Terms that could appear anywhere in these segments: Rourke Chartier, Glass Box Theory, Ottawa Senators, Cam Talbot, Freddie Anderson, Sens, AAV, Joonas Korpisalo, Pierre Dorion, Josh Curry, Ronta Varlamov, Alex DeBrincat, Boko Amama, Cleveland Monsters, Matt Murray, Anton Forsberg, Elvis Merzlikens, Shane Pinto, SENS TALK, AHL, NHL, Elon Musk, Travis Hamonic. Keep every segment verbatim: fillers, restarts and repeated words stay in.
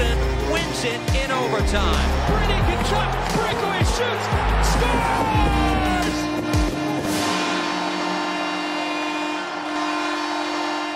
Olsen wins it in overtime. Brady can cut, breakaway shoots, scores!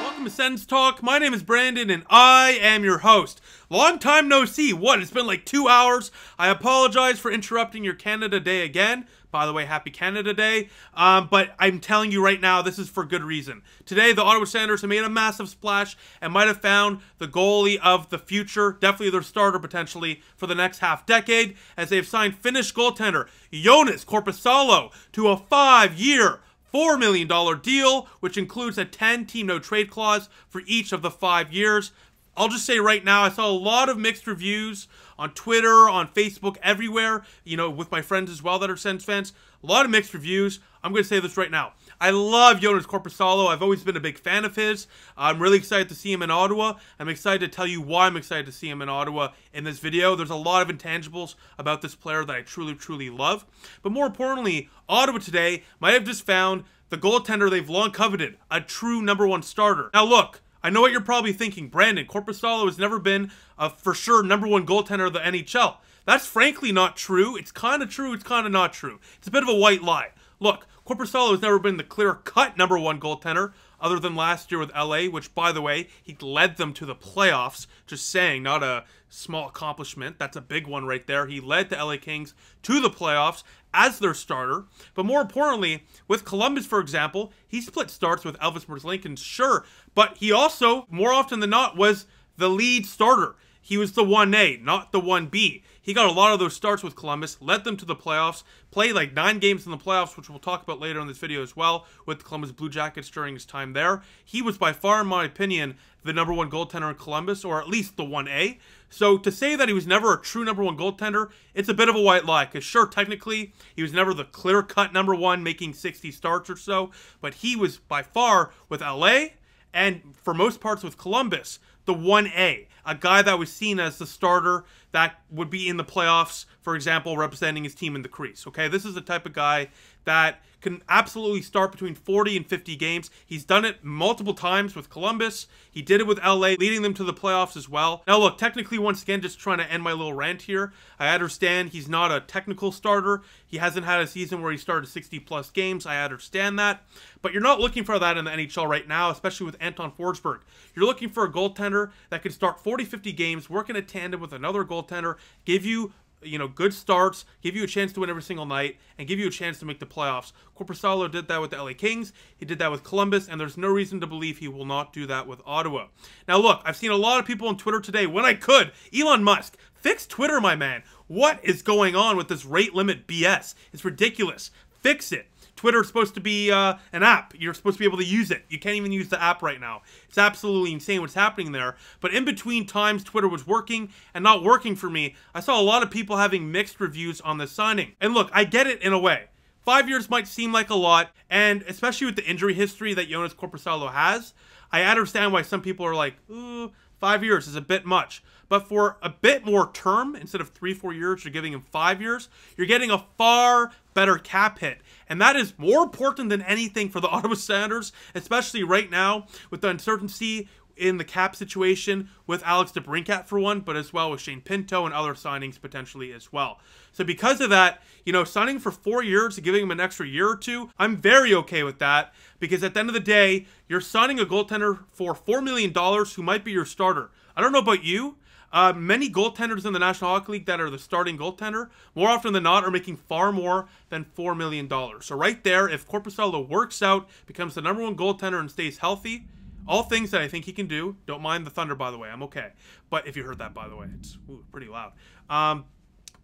Welcome to Sens Talk. My name is Brandon and I am your host. Long time no see. What? It's been like two hours. I apologize for interrupting your Canada Day again. By the way, happy Canada Day. Um, but I'm telling you right now, this is for good reason. Today, the Ottawa Senators have made a massive splash and might have found the goalie of the future, definitely their starter potentially, for the next half decade, as they've signed Finnish goaltender Joonas Korpisalo to a five-year four million dollar deal, which includes a ten team no-trade clause for each of the five years. I'll just say right now, I saw a lot of mixed reviews on Twitter, on Facebook, everywhere, you know, with my friends as well that are Sens fans. A lot of mixed reviews. I'm going to say this right now. I love Joonas Korpisalo. I've always been a big fan of his. I'm really excited to see him in Ottawa. I'm excited to tell you why I'm excited to see him in Ottawa in this video. There's a lot of intangibles about this player that I truly, truly love. But more importantly, Ottawa today might have just found the goaltender they've long coveted, a true number one starter. Now look, I know what you're probably thinking, Brandon, Korpisalo has never been a for sure number one goaltender of the N H L. That's frankly not true. It's kind of true. It's kind of not true. It's a bit of a white lie. Look, Korpisalo has never been the clear-cut number one goaltender other than last year with L A, which, by the way, he led them to the playoffs. Just saying, not a small accomplishment. That's a big one right there. He led the L A Kings to the playoffs as their starter. But more importantly, with Columbus, for example, he split starts with Elvis Merzlikens, sure, but he also, more often than not, was the lead starter. He was the one A, not the one B. He got a lot of those starts with Columbus, led them to the playoffs, played like nine games in the playoffs, which we'll talk about later in this video as well, with the Columbus Blue Jackets during his time there. He was by far, in my opinion, the number one goaltender in Columbus, or at least the one A. So to say that he was never a true number one goaltender, it's a bit of a white lie, because sure, technically, he was never the clear-cut number one, making sixty starts or so, but he was by far, with L A, and for most parts with Columbus, the one A, a guy that was seen as the starter that would be in the playoffs, for example, representing his team in the crease. Okay, this is the type of guy that can absolutely start between forty and fifty games. He's done it multiple times with Columbus. He did it with L A, leading them to the playoffs as well. Now look, technically, once again, just trying to end my little rant here. I understand he's not a technical starter. He hasn't had a season where he started sixty plus games. I understand that. But you're not looking for that in the N H L right now, especially with Anton Forsberg. You're looking for a goaltender that can start forty, fifty games, work in a tandem with another goaltender, give you you know, good starts, give you a chance to win every single night, and give you a chance to make the playoffs. Korpisalo did that with the L A Kings, he did that with Columbus, and there's no reason to believe he will not do that with Ottawa. Now look, I've seen a lot of people on Twitter today, when I could, Elon Musk, fix Twitter, my man. What is going on with this rate limit B S? It's ridiculous. Fix it. Twitter is supposed to be uh, an app. You're supposed to be able to use it. You can't even use the app right now. It's absolutely insane what's happening there. But in between times, Twitter was working and not working for me. I saw a lot of people having mixed reviews on this signing. And look, I get it in a way. Five years might seem like a lot, and especially with the injury history that Joonas Korpisalo has, I understand why some people are like, ooh, five years is a bit much. But for a bit more term, instead of three, four years, you're giving him five years, you're getting a far better cap hit. And that is more important than anything for the Ottawa Senators, especially right now with the uncertainty in the cap situation with Alex DeBrincat for one, but as well with Shane Pinto and other signings potentially as well. So because of that, you know, signing for four years, giving him an extra year or two, I'm very okay with that, because at the end of the day, you're signing a goaltender for four million dollars who might be your starter. I don't know about you, Uh, many goaltenders in the National Hockey League that are the starting goaltender, more often than not, are making far more than four million dollars. So right there, if Korpisalo works out, becomes the number one goaltender and stays healthy, all things that I think he can do, don't mind the thunder, by the way, I'm okay. But if you heard that, by the way, it's ooh, pretty loud. Um,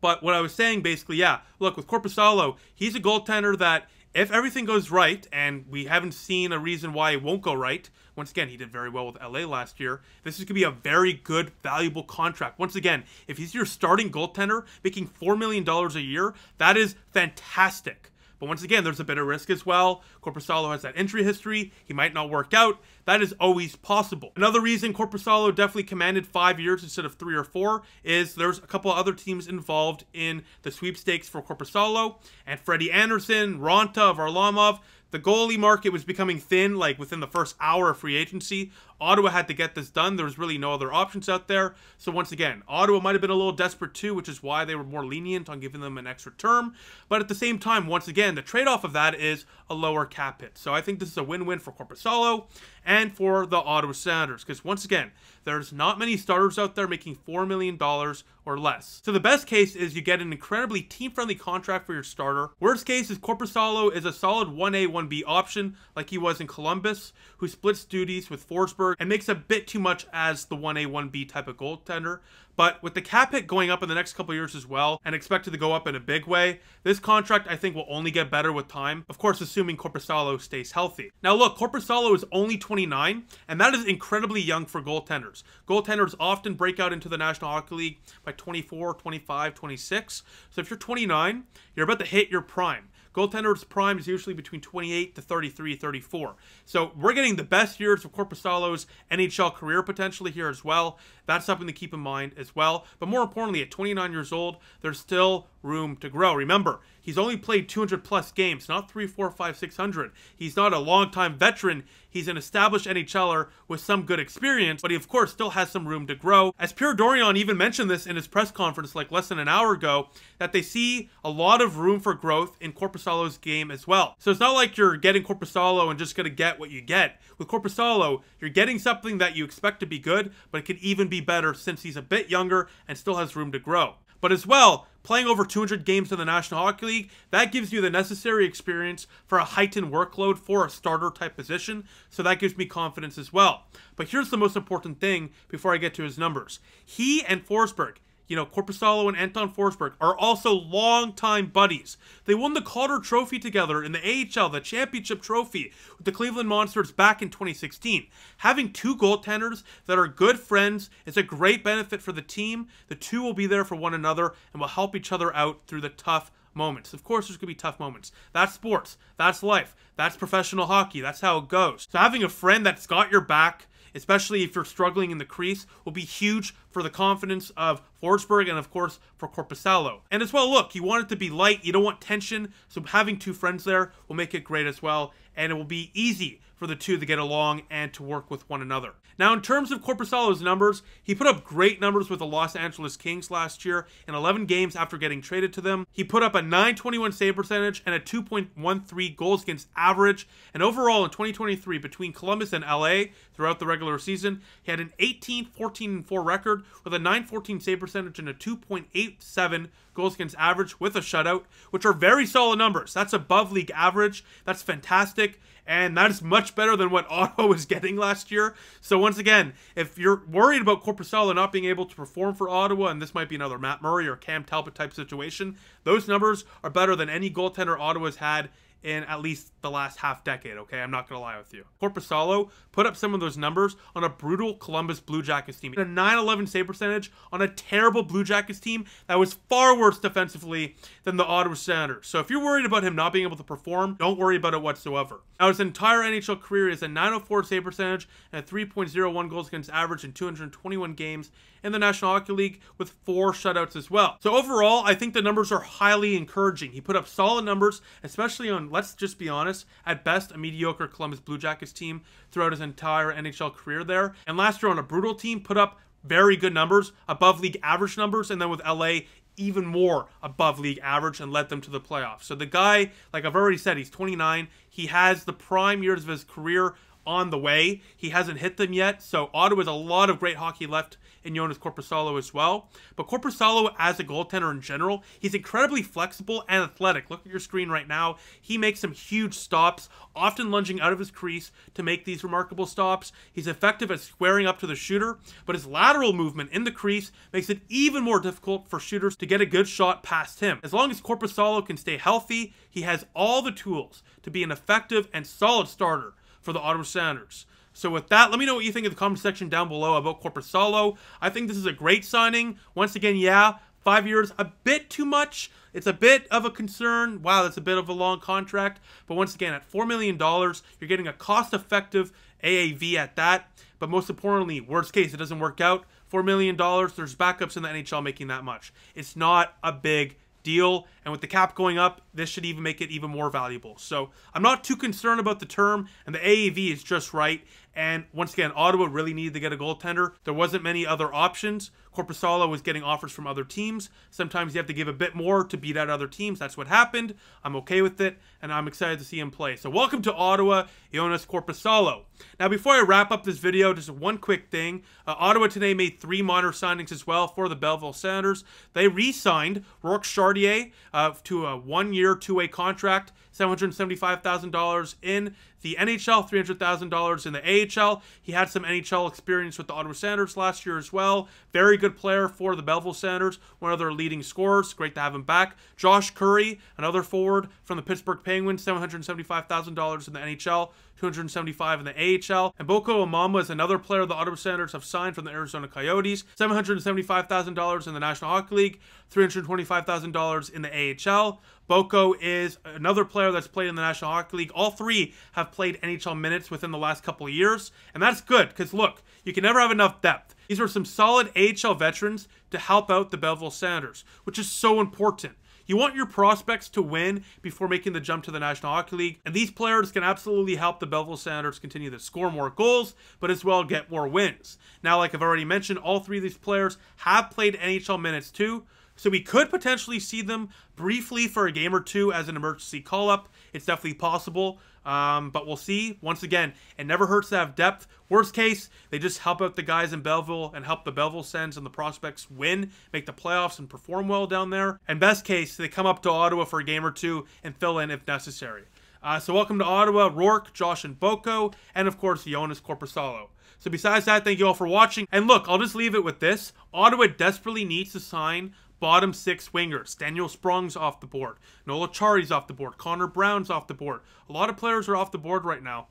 but what I was saying, basically, yeah, look, with Korpisalo, he's a goaltender that if everything goes right, and we haven't seen a reason why it won't go right, once again, he did very well with L A last year, this is going to be a very good, valuable contract. Once again, if he's your starting goaltender, making four million dollars a year, that is fantastic. But once again, there's a bit of risk as well. Korpisalo has that injury history. He might not work out. That is always possible. Another reason Korpisalo definitely commanded five years instead of three or four is there's a couple of other teams involved in the sweepstakes for Korpisalo, and Freddie Anderson, Ronta, Varlamov. The goalie market was becoming thin, like within the first hour of free agency. Ottawa had to get this done. There was really no other options out there. So once again, Ottawa might have been a little desperate too, which is why they were more lenient on giving them an extra term. But at the same time, once again, the trade-off of that is a lower cap hit. So I think this is a win-win for Korpisalo and for the Ottawa Senators, because once again, there's not many starters out there making four million dollars or less. So the best case is you get an incredibly team-friendly contract for your starter. Worst case is Korpisalo is a solid one A, one B option, like he was in Columbus, who splits duties with Forsberg and makes a bit too much as the one A, one B type of goaltender. But with the cap hit going up in the next couple of years as well, and expected to go up in a big way, this contract I think will only get better with time, of course assuming Korpisalo stays healthy. Now look, Korpisalo is only twenty-nine, and that is incredibly young for goaltenders. Goaltenders often break out into the National Hockey League by twenty-four, twenty-five, twenty-six. So if you're twenty-nine, you're about to hit your prime. Goaltender's prime is usually between twenty-eight to thirty-three, thirty-four. So we're getting the best years of Korpisalo's N H L career potentially here as well. That's something to keep in mind as well. But more importantly, at twenty-nine years old, there's still room to grow. Remember, he's only played two hundred plus games, not three, four, five, six hundred. He's not a long-time veteran. He's an established NHLer with some good experience, but he of course still has some room to grow. As Pierre Dorion even mentioned this in his press conference like less than an hour ago, that they see a lot of room for growth in Korpisalo's game as well. So it's not like you're getting Korpisalo and just going to get what you get. With Korpisalo, you're getting something that you expect to be good, but it could even be better since he's a bit younger and still has room to grow. But as well, playing over two hundred games in the National Hockey League, that gives you the necessary experience for a heightened workload for a starter type position, so that gives me confidence as well. But here's the most important thing before I get to his numbers. He and Forsberg, you know, Korpisalo and Anton Forsberg, are also longtime buddies. They won the Calder Trophy together in the A H L, the championship trophy, with the Cleveland Monsters back in twenty sixteen. Having two goaltenders that are good friends is a great benefit for the team. The two will be there for one another and will help each other out through the tough moments. Of course, there's going to be tough moments. That's sports. That's life. That's professional hockey. That's how it goes. So having a friend that's got your back, especially if you're struggling in the crease, will be huge for the confidence of Forsberg and, of course, for Korpisalo. And as well, look, you want it to be light. You don't want tension. So having two friends there will make it great as well. And it will be easy for the two to get along and to work with one another. Now, in terms of Korpisalo's numbers, he put up great numbers with the Los Angeles Kings last year in eleven games after getting traded to them. He put up a nine twenty-one save percentage and a two point one three goals against average. And overall, in twenty twenty-three, between Columbus and L A throughout the regular season, he had an eighteen fourteen four record with a nine fourteen save percentage and a two point eight seven goals against average with a shutout, which are very solid numbers. That's above league average. That's fantastic. And that is much better than what Ottawa was getting last year. So once again, if you're worried about Korpisalo not being able to perform for Ottawa, and this might be another Matt Murray or Cam Talbot type situation, those numbers are better than any goaltender Ottawa's had in at least the last half decade, okay? I'm not gonna lie with you. Korpisalo put up some of those numbers on a brutal Columbus Blue Jackets team. A nine eleven save percentage on a terrible Blue Jackets team that was far worse defensively than the Ottawa Senators. So if you're worried about him not being able to perform, don't worry about it whatsoever. Now, his entire N H L career is a nine oh four save percentage and a three point oh one goals against average in two hundred twenty-one games in the National Hockey League with four shutouts as well. So overall, I think the numbers are highly encouraging. He put up solid numbers, especially on, let's just be honest, at best a mediocre Columbus Blue Jackets team throughout his entire N H L career there. And last year on a brutal team, put up very good numbers, above league average numbers, and then with L A, even more above league average, and led them to the playoffs. So the guy, like I've already said, he's twenty-nine. He has the prime years of his career on the way. He hasn't hit them yet. So Ottawa has a lot of great hockey left in Joonas Korpisalo as well. But Korpisalo as a goaltender in general, he's incredibly flexible and athletic. Look at your screen right now. He makes some huge stops, often lunging out of his crease to make these remarkable stops. He's effective at squaring up to the shooter, but his lateral movement in the crease makes it even more difficult for shooters to get a good shot past him. As long as Korpisalo can stay healthy, he has all the tools to be an effective and solid starter for the Ottawa Senators. So with that, let me know what you think in the comment section down below about Korpisalo. I think this is a great signing. Once again, yeah, five years, a bit too much. It's a bit of a concern. Wow, that's a bit of a long contract. But once again, at four million dollars, you're getting a cost-effective A A V at that. But most importantly, worst case, it doesn't work out. four million dollars, there's backups in the N H L making that much. It's not a big deal. And with the cap going up, this should even make it even more valuable. So I'm not too concerned about the term, and the A A V is just right. And once again, Ottawa really needed to get a goaltender. There wasn't many other options. Korpisalo was getting offers from other teams. Sometimes you have to give a bit more to beat out other teams. That's what happened. I'm okay with it, and I'm excited to see him play. So welcome to Ottawa, Joonas Korpisalo. Now, before I wrap up this video, just one quick thing. Uh, Ottawa today made three minor signings as well for the Belleville Senators. They re-signed Rourke Chartier uh, to a one-year, two-way contract, seven hundred seventy-five thousand dollars in the N H L, three hundred thousand dollars in the A H L. He had some N H L experience with the Ottawa Senators last year as well. Very good player for the Belleville Senators, one of their leading scorers. Great to have him back. Josh Curry, another forward from the Pittsburgh Penguins, seven hundred seventy-five thousand dollars in the N H L, two hundred seventy-five thousand dollars in the A H L. And Boko Amama is another player the Ottawa Senators have signed from the Arizona Coyotes, seven hundred seventy-five thousand dollars in the National Hockey League, three hundred twenty-five thousand dollars in the A H L. Boko is another player that's played in the National Hockey League. All three have played N H L minutes within the last couple of years, and that's good because, look, you can never have enough depth. These are some solid A H L veterans to help out the Belleville Senators, which is so important. You want your prospects to win before making the jump to the National Hockey League, and these players can absolutely help the Belleville Senators continue to score more goals, but as well get more wins. Now, like I've already mentioned, all three of these players have played N H L minutes too, so we could potentially see them briefly for a game or two as an emergency call-up. It's definitely possible. Um, but we'll see. Once again, it never hurts to have depth. Worst case, they just help out the guys in Belleville and help the Belleville Sens and the prospects win, make the playoffs, and perform well down there. And best case, they come up to Ottawa for a game or two and fill in if necessary. Uh, so welcome to Ottawa, Rourke, Josh and Boko, and of course, Joonas Korpisalo. So besides that, thank you all for watching. And look, I'll just leave it with this. Ottawa desperately needs to sign bottom six wingers. Daniel Sprong's off the board. Nola Chari's off the board. Connor Brown's off the board. A lot of players are off the board right now.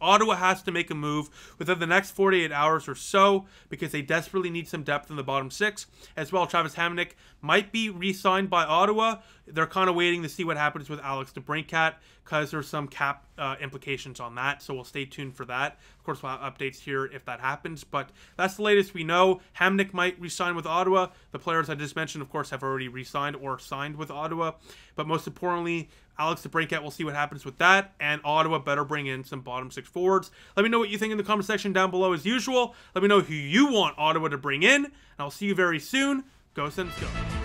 Ottawa has to make a move within the next forty-eight hours or so because they desperately need some depth in the bottom six. As well, Travis Hamonic might be re-signed by Ottawa. They're kind of waiting to see what happens with Alex DeBrincat because there's some cap uh, implications on that. So we'll stay tuned for that. Of course, we'll have updates here if that happens. But that's the latest we know. Hamonic might re-sign with Ottawa. The players I just mentioned, of course, have already re-signed or signed with Ottawa. But most importantly, Alex DeBrincat, we'll see what happens with that. And Ottawa better bring in some bottom six forwards. Let me know what you think in the comment section down below as usual. Let me know who you want Ottawa to bring in. And I'll see you very soon. Go Sens, go.